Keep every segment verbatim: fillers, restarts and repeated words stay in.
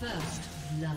First love.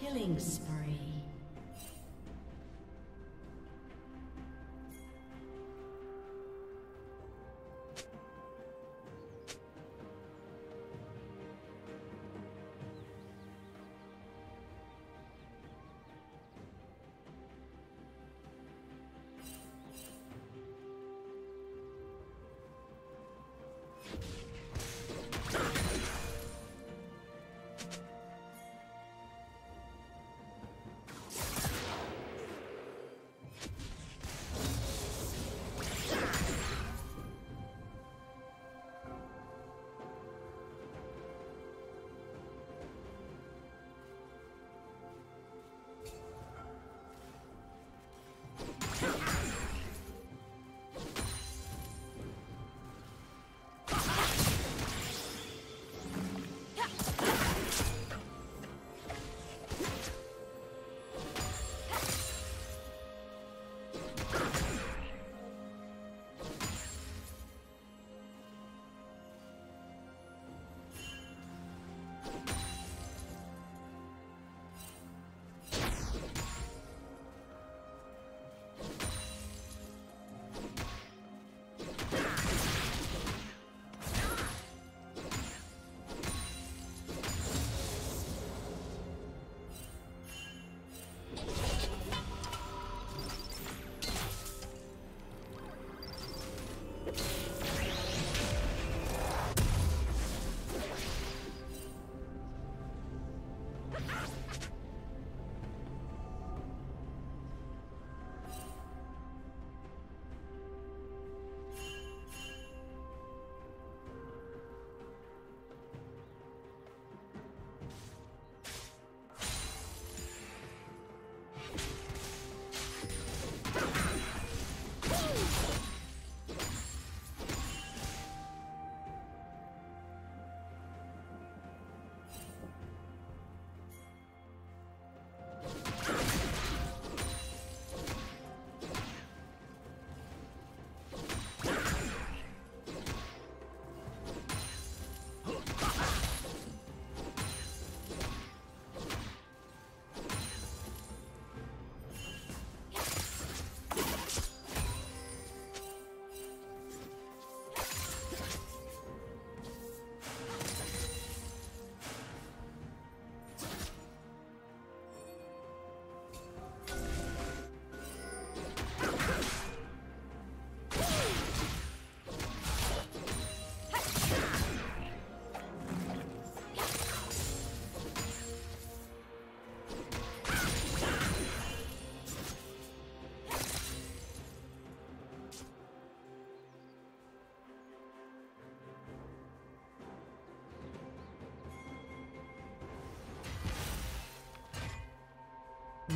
Killing spree.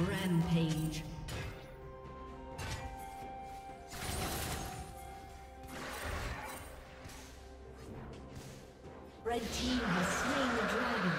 Rampage. Red team has slain the dragon.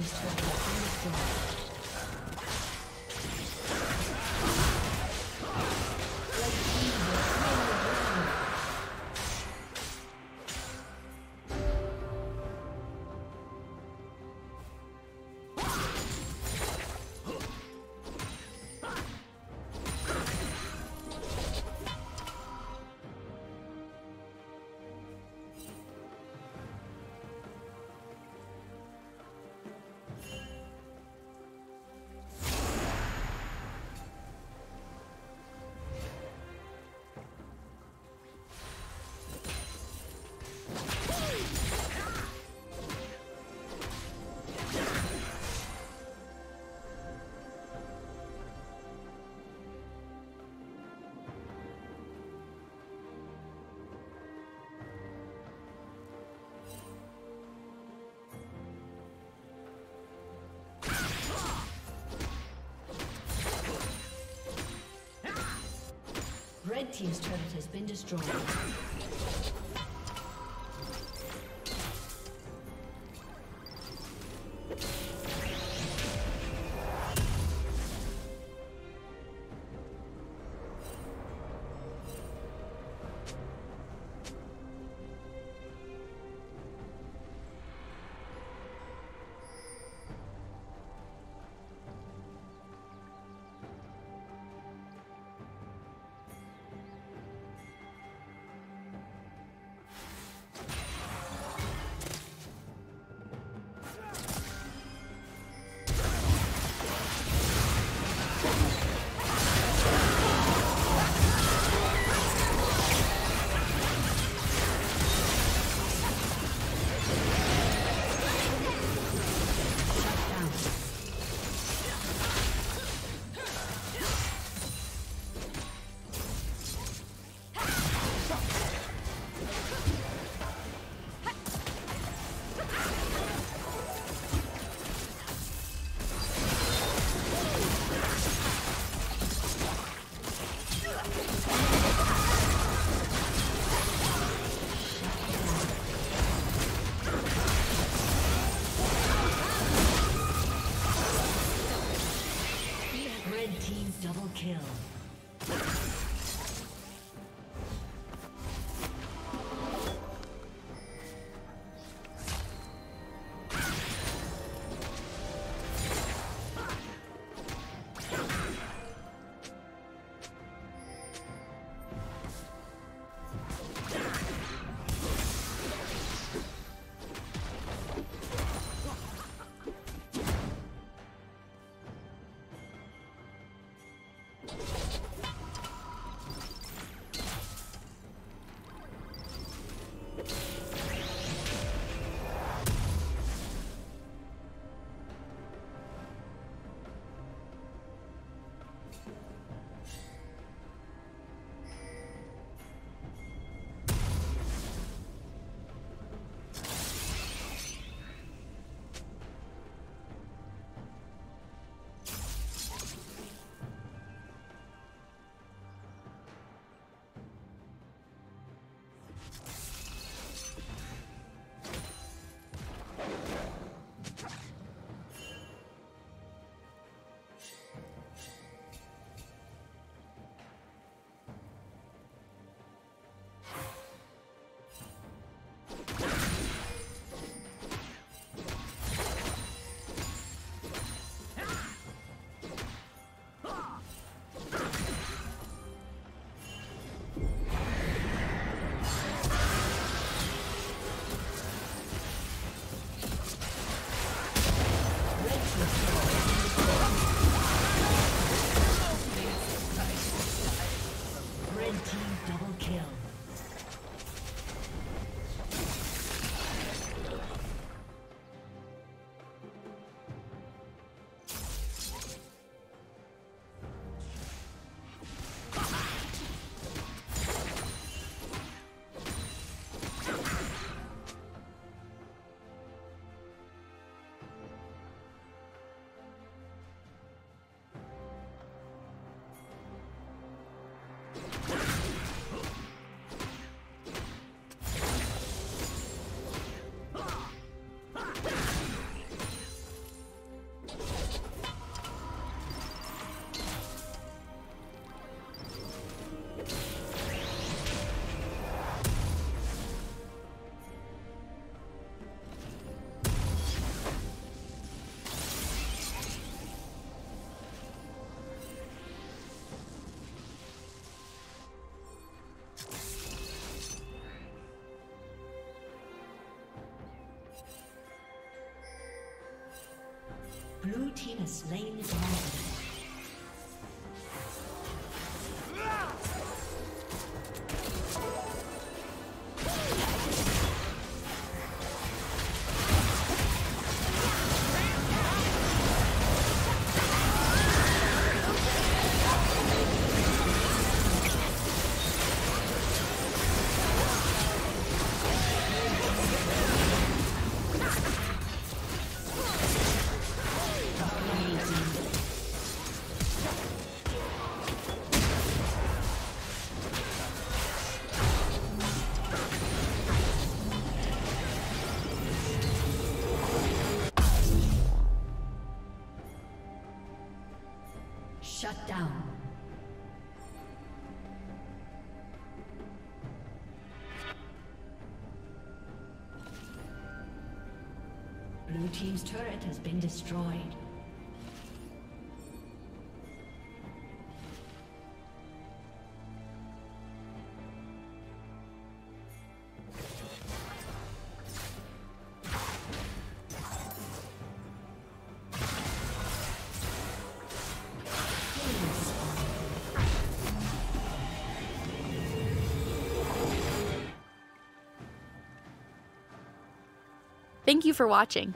team's turret has been destroyed. Red team's turret has been destroyed. Blue team has slain the dragon. Shut down. Blue team's turret has been destroyed. Thank you for watching.